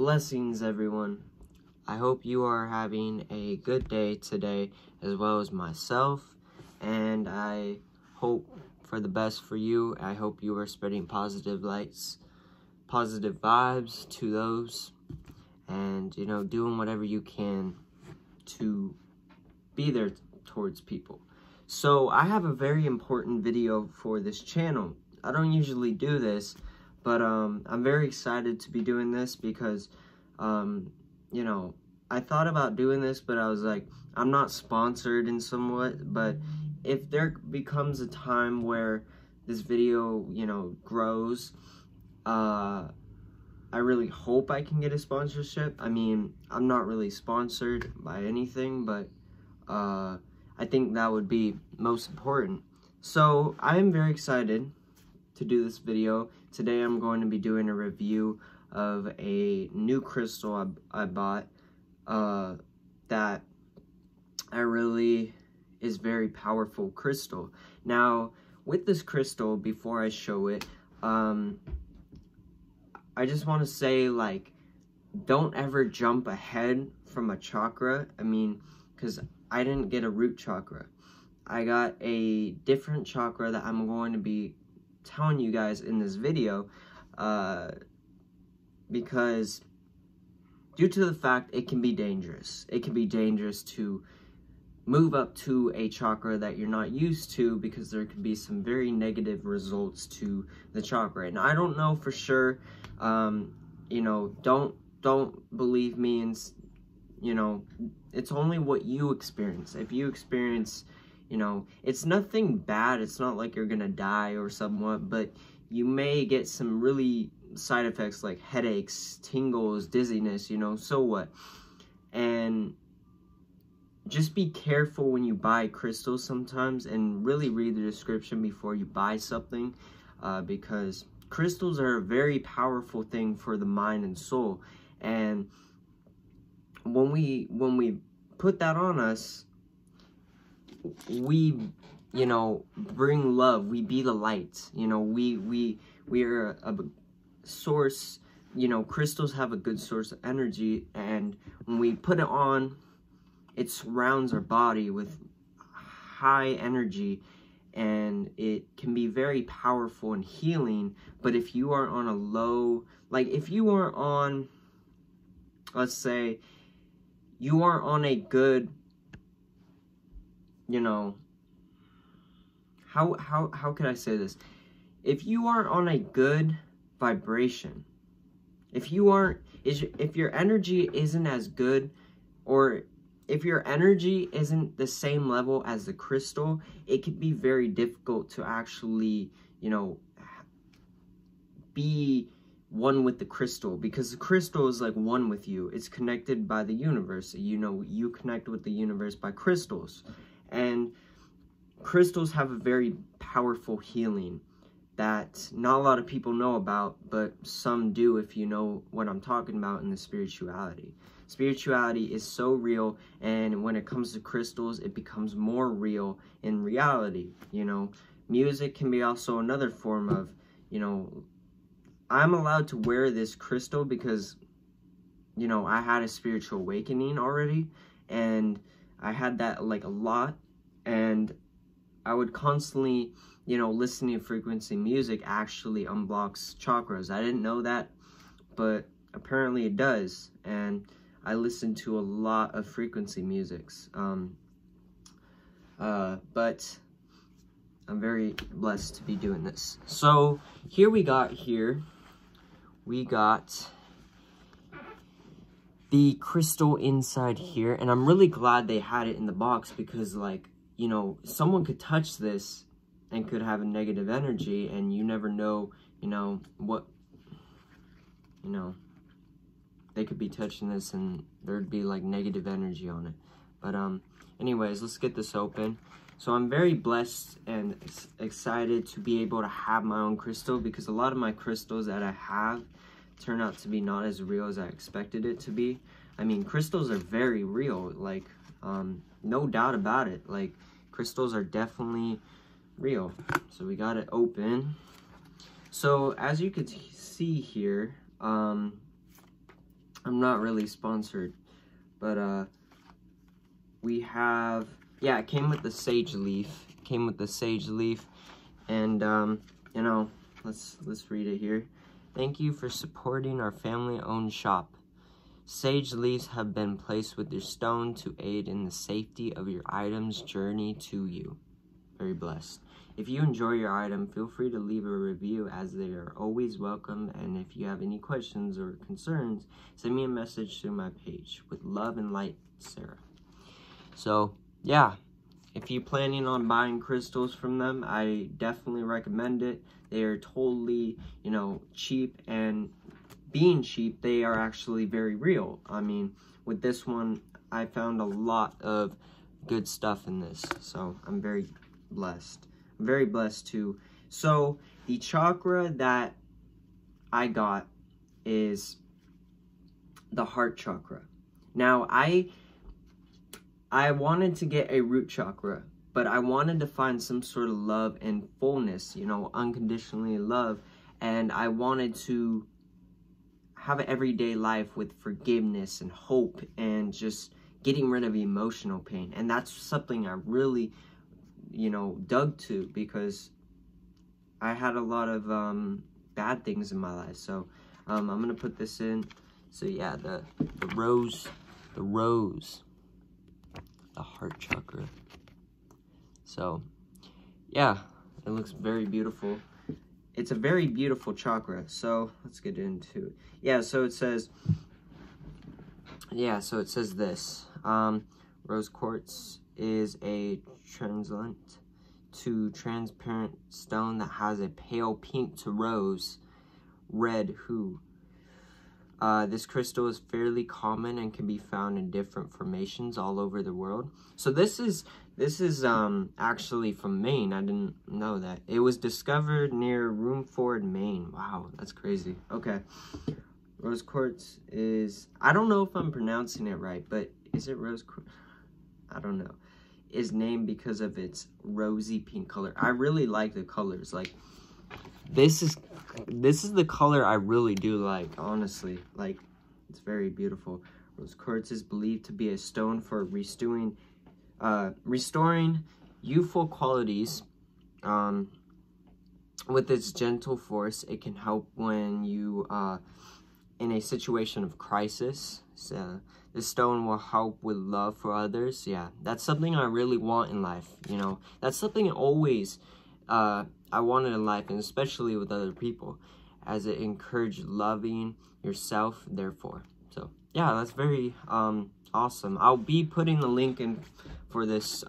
Blessings, everyone. I hope you are having a good day today, as well as myself, and I hope for the best for you. I hope you are spreading positive lights, positive vibes to those, and, you know, doing whatever you can to be there towards people. So, I have a very important video for this channel. I don't usually do this, but I'm very excited to be doing this because, you know, I thought about doing this, but I was like, I'm not sponsored in somewhat, but if there becomes a time where this video, you know, grows, I really hope I can get a sponsorship. I mean, I'm not really sponsored by anything, but I think that would be most important. So I am very excited to do this video. Today I'm going to be doing a review of a new crystal I bought that I really is very powerful crystal. Now, with this crystal, before I show it, I just want to say, like, don't ever jump ahead from a chakra. I mean, because I didn't get a root chakra. I got a different chakra that I'm going to be telling you guys in this video, because due to the fact it can be dangerous. It can be dangerous to move up to a chakra that you're not used to, because there could be some very negative results to the chakra. And I don't know for sure, you know, don't believe me, and, you know, it's only what you experience. If you experience, you know, it's nothing bad, it's not like you're gonna die or somewhat, but you may get some really side effects like headaches, tingles, dizziness, you know, so what? And just be careful when you buy crystals sometimes, and really read the description before you buy something, because crystals are a very powerful thing for the mind and soul. And when we put that on us, we, you know, bring love, we be the light, you know, we are a source, you know, crystals have a good source of energy, and when we put it on, it surrounds our body with high energy, and it can be very powerful and healing. But if you are on a low, like if you are on, let's say, you are on a good, you know, how could I say this? If you are on a good vibration, if you aren't, if your energy isn't as good, or if your energy isn't the same level as the crystal, it can be very difficult to actually, you know, be one with the crystal, because the crystal is like one with you. It's connected by the universe. You know, you connect with the universe by crystals, and crystals have a very powerful healing that not a lot of people know about, but some do, if you know what I'm talking about in the spirituality. Spirituality is so real, and when it comes to crystals, it becomes more real in reality, you know. Music can be also another form of, you know, I'm allowed to wear this crystal because, you know, I had a spiritual awakening already, and I had that, like, a lot, and I would constantly, you know, listening to frequency music actually unblocks chakras. I didn't know that, but apparently it does. And I listened to a lot of frequency musics. But I'm very blessed to be doing this. So here we got the crystal inside here. And I'm really glad they had it in the box, because, like, you know, someone could touch this and could have a negative energy, and you never know, you know, what, you know, they could be touching this and there'd be like negative energy on it. But anyways, let's get this open. So I'm very blessed and excited to be able to have my own crystal, because a lot of my crystals that I have turn out to be not as real as I expected it to be. I mean, crystals are very real, like, no doubt about it. Like, crystals are definitely real. So we got it open. So as you can see here, I'm not really sponsored, but we have, yeah, it came with the sage leaf, and you know, let's read it here. Thank you for supporting our family-owned shop. Sage leaves have been placed with your stone to aid in the safety of your item's journey to you. Very blessed. If you enjoy your item, feel free to leave a review, as they are always welcome. And if you have any questions or concerns, send me a message through my page. With love and light, Sarah. So, yeah. If you're planning on buying crystals from them, I definitely recommend it. They are totally, you know, cheap, and being cheap, they are actually very real. I mean, with this one, I found a lot of good stuff in this, so I'm very blessed. I'm very blessed too. So the chakra that I got is the heart chakra. Now, I wanted to get a root chakra, but I wanted to find some sort of love and fullness, you know, unconditionally love. And I wanted to have an everyday life with forgiveness and hope and just getting rid of emotional pain. And that's something I really, you know, dug to, because I had a lot of bad things in my life. So I'm going to put this in. So yeah, the rose. The heart chakra. So yeah, it looks very beautiful. It's a very beautiful chakra. So let's get into it. Yeah, so it says, yeah, so it says this, rose quartz is a translucent to transparent stone that has a pale pink to rose red hue. This crystal is fairly common and can be found in different formations all over the world. So this is actually from Maine. I didn't know that. It was discovered near Rumford, Maine. Wow, that's crazy. Okay. Rose quartz is, I don't know if I'm pronouncing it right, but is it rose quartz? I don't know. Is named because of its rosy pink color. I really like the colors. Like, this is the color I really do like, honestly. Like, it's very beautiful. Rose quartz is believed to be a stone for restoring youthful qualities. With its gentle force, it can help when you in a situation of crisis. So this stone will help with love for others. Yeah, that's something I really want in life, you know. That's something always I wanted in life, and especially with other people, as it encouraged loving yourself, therefore. So yeah, that's very awesome. I'll be putting the link in for this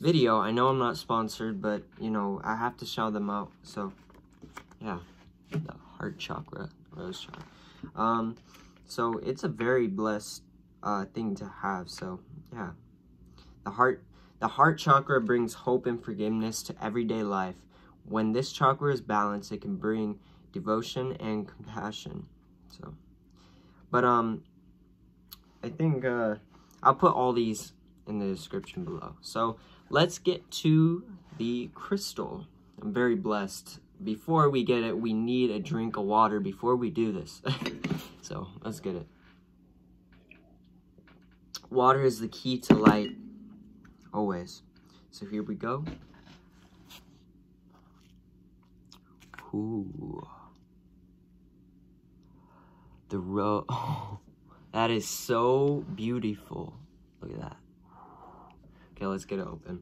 video. I know I'm not sponsored, but you know, I have to shout them out. So yeah, the heart chakra, rose chakra. So it's a very blessed thing to have. So yeah, the heart chakra brings hope and forgiveness to everyday life. When this chakra is balanced, it can bring devotion and compassion. So, but I think I'll put all these in the description below. So let's get to the crystal. I'm very blessed. Before we get it, we need a drink of water before we do this. So let's get it. Water is the key to light, always. So here we go. Ooh. The rose. Oh, that is so beautiful. Look at that. Okay, let's get it open.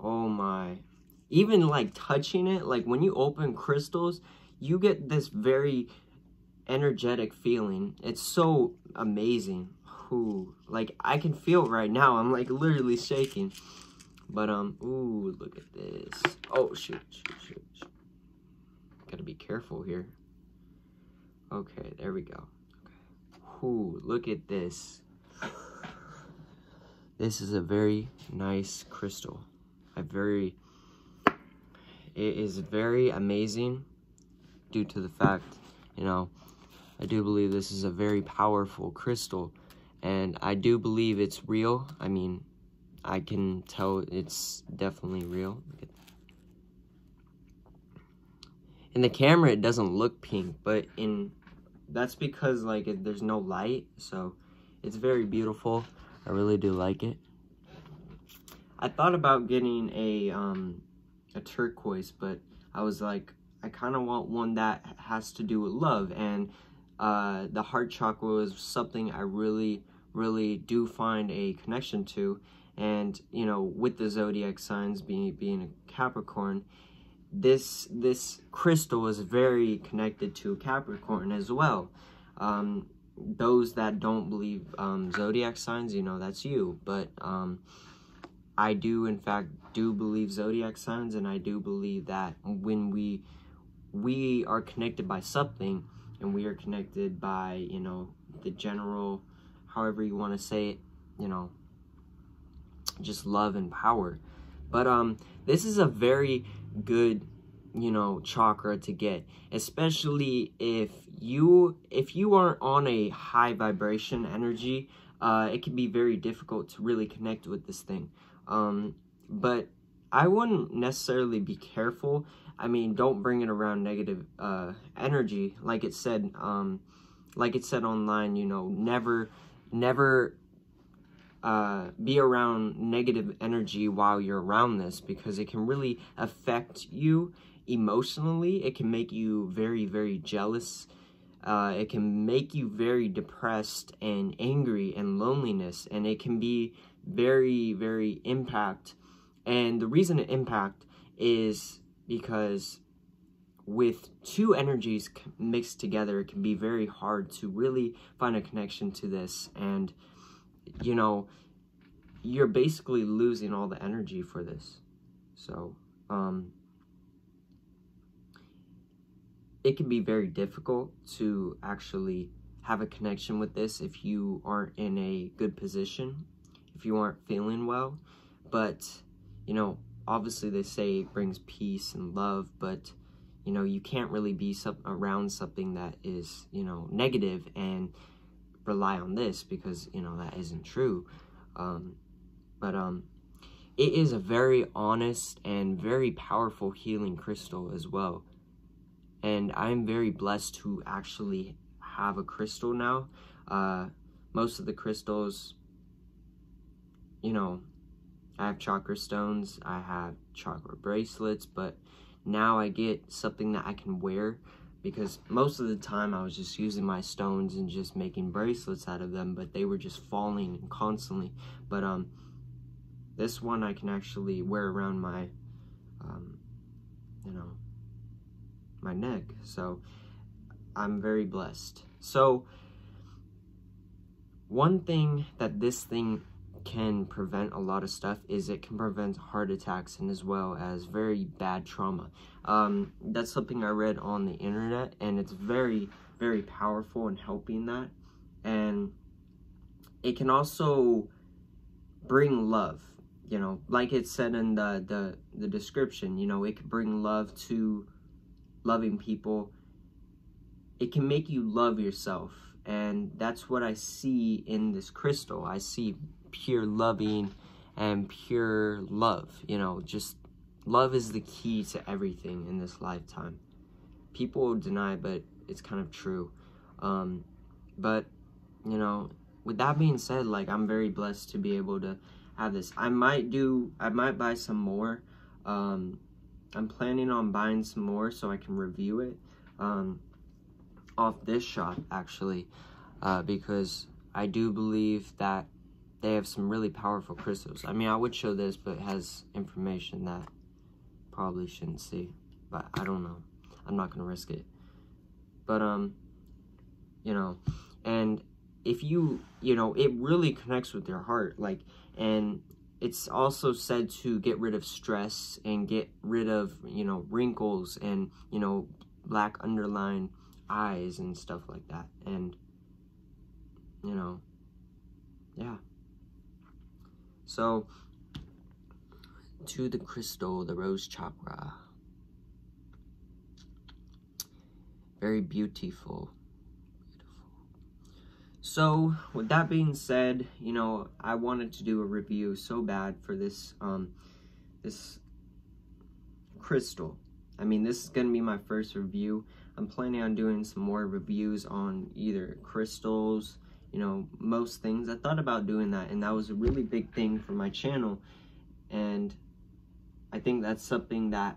Oh my. Even like touching it, like when you open crystals, you get this very energetic feeling. It's so amazing. Ooh. Like I can feel it right now. I'm like literally shaking. But ooh, look at this. Oh shoot, shoot. Gotta be careful here. Okay, there we go. Okay. Ooh, look at this. This is a very nice crystal. It is very amazing, due to the fact, you know, I do believe this is a very powerful crystal, and I do believe it's real. I mean, I can tell it's definitely real. Look at that. In the camera, it doesn't look pink, but in that's because like there's no light, so it's very beautiful. I really do like it. I thought about getting a turquoise, but I was like, I kind of want one that has to do with love, and the heart chakra is something I really do find a connection to. And you know, with the zodiac signs being a Capricorn, this crystal is very connected to Capricorn as well. Those that don't believe zodiac signs, you know, that's you, but I do in fact do believe zodiac signs, and I do believe that when we are connected by something, and we are connected by, you know, the general, however you want to say it, you know, just love and power. But this is a very good, you know, chakra to get, especially if you aren't on a high vibration energy. It can be very difficult to really connect with this thing. But I wouldn't necessarily be careful. I mean, don't bring it around negative energy, like it said online. You know, never be around negative energy while you're around this, because it can really affect you emotionally. It can make you very jealous. It can make you very depressed and angry and loneliness, and it can be very impact. And the reason it impact is because with two energies mixed together, it can be very hard to really find a connection to this. And you know, you're basically losing all the energy for this. So it can be very difficult to actually have a connection with this if you aren't in a good position, if you aren't feeling well. But you know, obviously they say it brings peace and love, but you know, you can't really be around something that is, you know, negative and rely on this, because you know that isn't true. It is a very honest and very powerful healing crystal as well, and I'm very blessed to actually have a crystal now. Most of the crystals, you know, I have chakra stones, I have chakra bracelets, but now I get something that I can wear, because most of the time I was just using my stones and just making bracelets out of them, but they were just falling constantly. But this one I can actually wear around my, you know, my neck. So I'm very blessed. So one thing that this thing can prevent a lot of stuff is it can prevent heart attacks, and as well as very bad trauma. That's something I read on the internet, and it's very powerful in helping that. And it can also bring love, you know, like it said in the description. You know, it can bring love to loving people. It can make you love yourself, and that's what I see in this crystal. I see pure loving and pure love. You know, just love is the key to everything in this lifetime. People will deny, but it's kind of true. But, you know, with that being said, like, I'm very blessed to be able to have this. I might buy some more. I'm planning on buying some more so I can review it off this shop, actually, because I do believe that they have some really powerful crystals. I mean, I would show this, but it has information that probably shouldn't see, but I don't know. I'm not gonna risk it. But you know, and if you know, it really connects with your heart, like, and it's also said to get rid of stress and get rid of, you know, wrinkles and, you know, black underlined eyes and stuff like that. And you know, yeah. So to the crystal, the rose chakra. Very beautiful. So with that being said, you know, I wanted to do a review so bad for this this crystal. I mean, this is gonna be my first review. I'm planning on doing some more reviews on either crystals, you know, most things. I thought about doing that, and that was a really big thing for my channel, and I think that's something that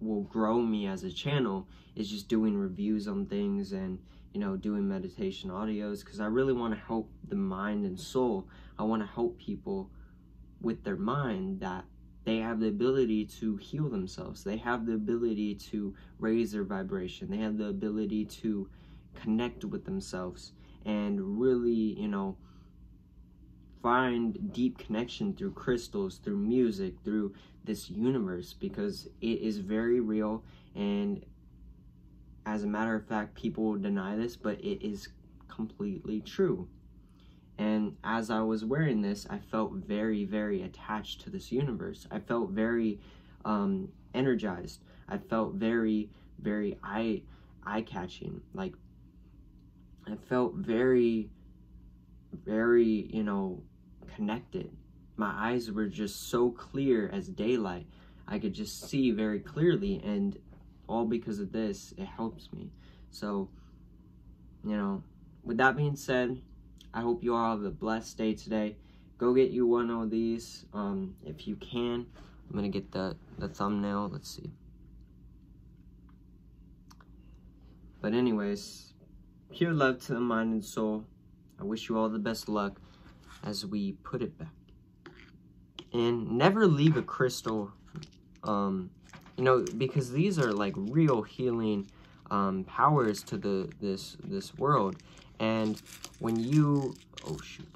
will grow me as a channel, is just doing reviews on things and, you know, doing meditation audios, because I really want to help the mind and soul. I want to help people with their mind, that they have the ability to heal themselves. They have the ability to raise their vibration. They have the ability to connect with themselves and really, you know, find deep connection through crystals, through music, through this universe, because it is very real. And as a matter of fact, people deny this, but it is completely true. And as I was wearing this, I felt very, very attached to this universe. I felt very energized. I felt very, very eye-catching. Like, I felt very, very, you know, connected. My eyes were just so clear as daylight. I could just see very clearly, and all because of this, it helps me. So, you know, with that being said, I hope you all have a blessed day today. Go get you one of these if you can. I'm going to get the thumbnail. Let's see. But anyways, pure love to the mind and soul. I wish you all the best luck as we put it back. And never leave a crystal, you know, because these are like real healing powers to this world. And when you, oh shoot,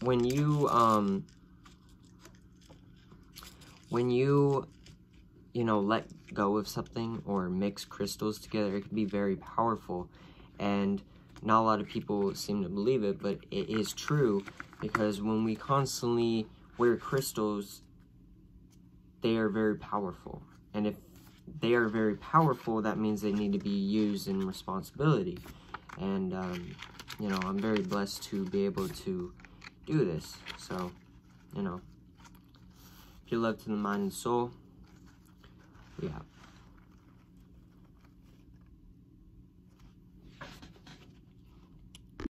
when you, you know, let go of something or mix crystals together, it can be very powerful. And not a lot of people seem to believe it, but it is true, because when we constantly wear crystals, they are very powerful. And if they are very powerful, that means they need to be used in responsibility. And, you know, I'm very blessed to be able to do this. So, you know, pure love to the mind and soul. Yeah.